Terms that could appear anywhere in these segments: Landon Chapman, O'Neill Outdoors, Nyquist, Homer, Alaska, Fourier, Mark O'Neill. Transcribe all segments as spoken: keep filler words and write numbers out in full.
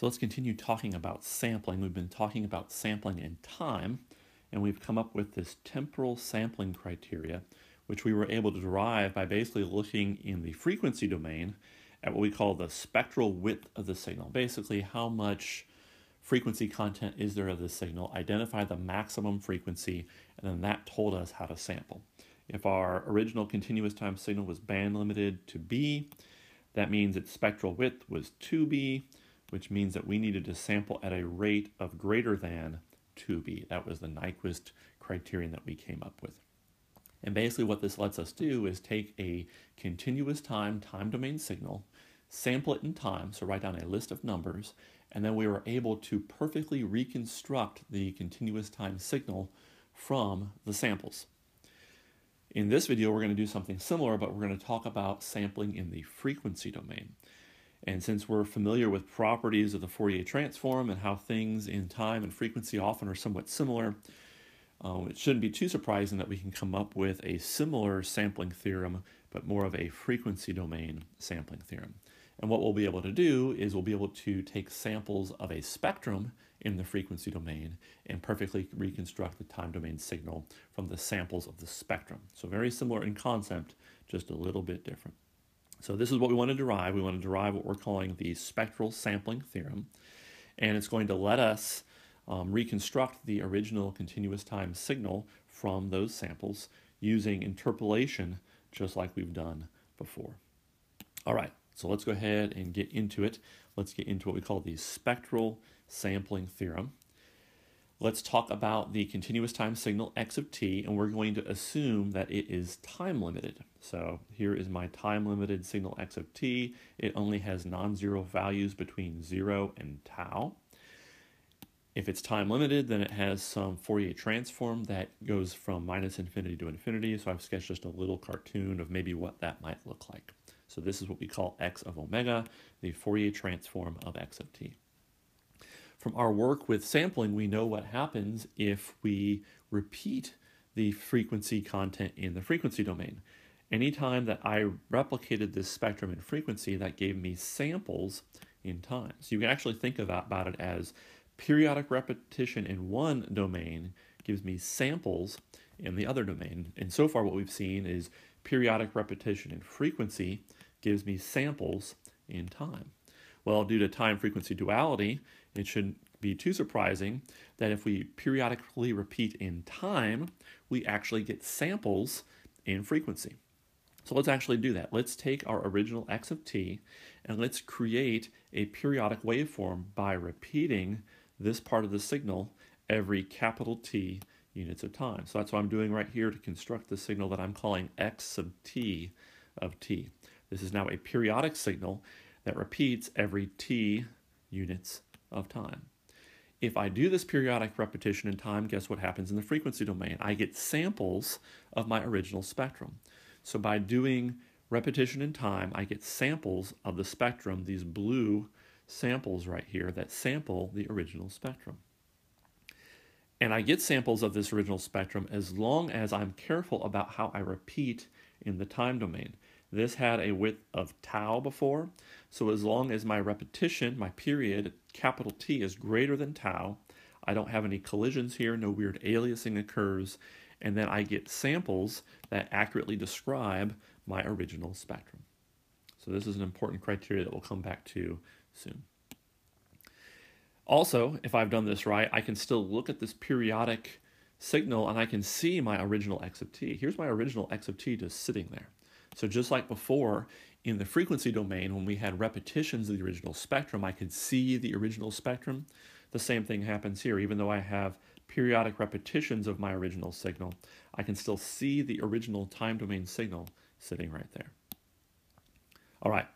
So let's continue talking about sampling. We've been talking about sampling in time, and we've come up with this temporal sampling criteria, which we were able to derive by basically looking in the frequency domain at what we call the spectral width of the signal. Basically, how much frequency content is there of the signal, identify the maximum frequency, and then that told us how to sample. If our original continuous time signal was band limited to B, that means its spectral width was two B, which means that we needed to sample at a rate of greater than two B. That was the Nyquist criterion that we came up with. And basically what this lets us do is take a continuous time, time domain signal, sample it in time, so write down a list of numbers, and then we were able to perfectly reconstruct the continuous time signal from the samples. In this video, we're going to do something similar, but we're going to talk about sampling in the frequency domain. And since we're familiar with properties of the Fourier transform and how things in time and frequency often are somewhat similar, uh, it shouldn't be too surprising that we can come up with a similar sampling theorem, but more of a frequency domain sampling theorem. And what we'll be able to do is we'll be able to take samples of a spectrum in the frequency domain and perfectly reconstruct the time domain signal from the samples of the spectrum. So very similar in concept, just a little bit different. So this is what we want to derive. We want to derive what we're calling the spectral sampling theorem. And it's going to let us um, reconstruct the original continuous time signal from those samples using interpolation, just like we've done before. All right. So let's go ahead and get into it. Let's get into what we call the spectral sampling theorem. Let's talk about the continuous time signal x of t, and we're going to assume that it is time limited. So here is my time limited signal x of t. It only has non-zero values between zero and tau. If it's time limited, then it has some Fourier transform that goes from minus infinity to infinity. So I've sketched just a little cartoon of maybe what that might look like. So this is what we call x of omega, the Fourier transform of x of t. From our work with sampling, we know what happens if we repeat the frequency content in the frequency domain. Anytime that I replicated this spectrum in frequency, that gave me samples in time. So you can actually think about, about it as periodic repetition in one domain gives me samples in the other domain. And so far what we've seen is periodic repetition in frequency gives me samples in time. Well, due to time-frequency duality, it shouldn't be too surprising that if we periodically repeat in time, we actually get samples in frequency. So let's actually do that. Let's take our original x of t and let's create a periodic waveform by repeating this part of the signal every capital T units of time. So that's what I'm doing right here to construct the signal that I'm calling x sub t of t. This is now a periodic signal that repeats every t units of time. If I do this periodic repetition in time, guess what happens in the frequency domain? I get samples of my original spectrum. So by doing repetition in time, I get samples of the spectrum, these blue samples right here that sample the original spectrum. And I get samples of this original spectrum as long as I'm careful about how I repeat in the time domain. This had a width of tau before, so as long as my repetition, my period, capital T, is greater than tau, I don't have any collisions here, no weird aliasing occurs, and then I get samples that accurately describe my original spectrum. So this is an important criteria that we'll come back to soon. Also, if I've done this right, I can still look at this periodic signal and I can see my original x of t. Here's my original x of t just sitting there. So just like before, in the frequency domain, when we had repetitions of the original spectrum, I could see the original spectrum. The same thing happens here. Even though I have periodic repetitions of my original signal, I can still see the original time domain signal sitting right there. All right,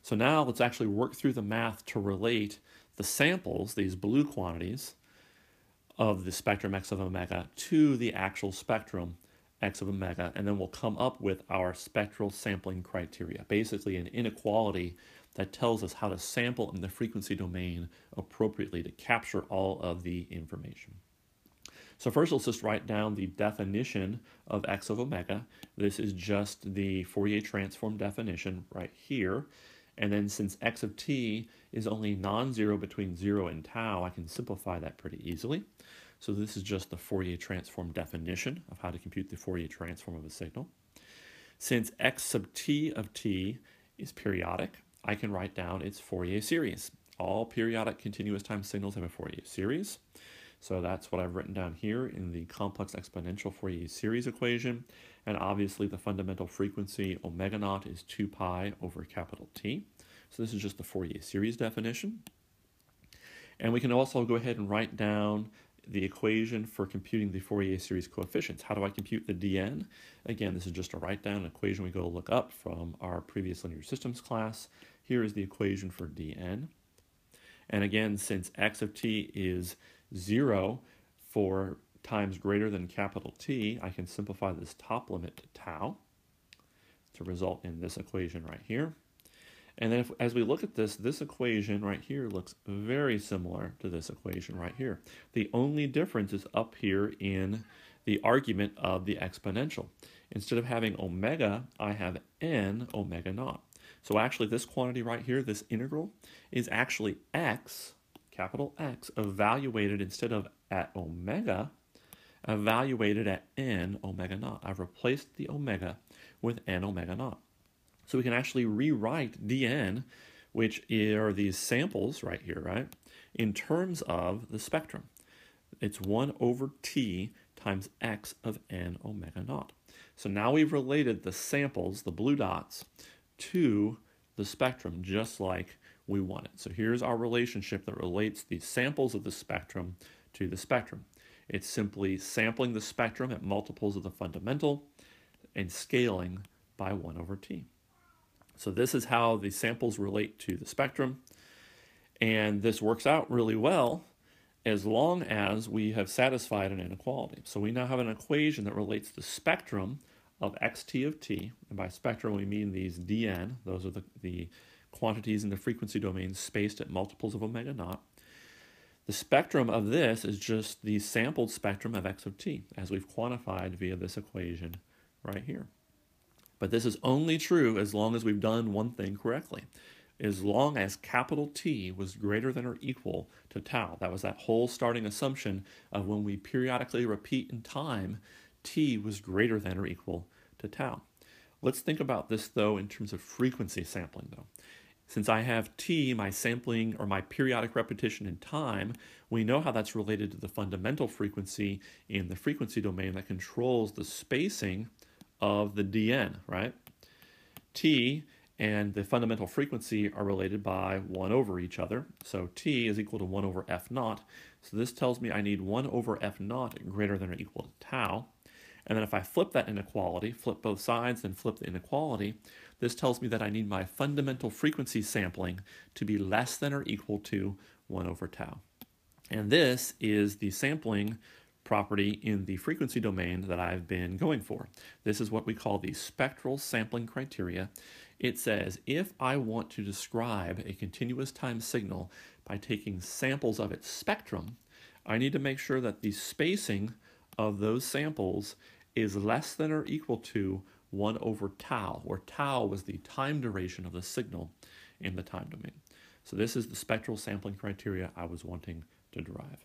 so now let's actually work through the math to relate the samples, these blue quantities, of the spectrum x of omega to the actual spectrum x of omega, and then we'll come up with our spectral sampling criteria, basically an inequality that tells us how to sample in the frequency domain appropriately to capture all of the information. So first, let's just write down the definition of x of omega. This is just the Fourier transform definition right here. And then since x of t is only non-zero between zero and tau, I can simplify that pretty easily. So this is just the Fourier transform definition of how to compute the Fourier transform of a signal. Since x sub t of t is periodic, I can write down its Fourier series. All periodic continuous time signals have a Fourier series. So that's what I've written down here in the complex exponential Fourier series equation. And obviously the fundamental frequency omega naught is two pi over capital T. So this is just the Fourier series definition. And we can also go ahead and write down the equation for computing the Fourier series coefficients. How do I compute the dn? Again, this is just a write down equation we go look up from our previous linear systems class. Here is the equation for dn. And again, since x of t is zero for times greater than capital T, I can simplify this top limit to tau to result in this equation right here. And then if, as we look at this, this equation right here looks very similar to this equation right here. The only difference is up here in the argument of the exponential. Instead of having omega, I have n omega naught. So actually this quantity right here, this integral, is actually x, capital X, evaluated instead of at omega, evaluated at n omega naught. I've replaced the omega with n omega naught. So we can actually rewrite dn, which are these samples right here, right, in terms of the spectrum. It's one over t times x of n omega naught. So now we've related the samples, the blue dots, to the spectrum just like we want it. So here's our relationship that relates the samples of the spectrum to the spectrum. It's simply sampling the spectrum at multiples of the fundamental and scaling by one over t. So this is how the samples relate to the spectrum. And this works out really well as long as we have satisfied an inequality. So we now have an equation that relates the spectrum of xt of t, and by spectrum we mean these dn, those are the, the quantities in the frequency domain spaced at multiples of omega naught. The spectrum of this is just the sampled spectrum of x of t, as we've quantified via this equation right here. But this is only true as long as we've done one thing correctly. As long as capital T was greater than or equal to tau. That was that whole starting assumption of when we periodically repeat in time, t was greater than or equal to tau. Let's think about this, though, in terms of frequency sampling, though. Since I have t, my sampling or my periodic repetition in time, we know how that's related to the fundamental frequency in the frequency domain that controls the spacing of the dn, right? T and the fundamental frequency are related by one over each other. So t is equal to one over f naught. So this tells me I need one over f naught greater than or equal to tau. And then if I flip that inequality, flip both sides, then flip the inequality, this tells me that I need my fundamental frequency sampling to be less than or equal to one over tau. And this is the sampling property in the frequency domain that I've been going for. This is what we call the spectral sampling criteria. It says if I want to describe a continuous time signal by taking samples of its spectrum, I need to make sure that the spacing of those samples is less than or equal to one over tau, where tau was the time duration of the signal in the time domain. So this is the spectral sampling criteria I was wanting to derive.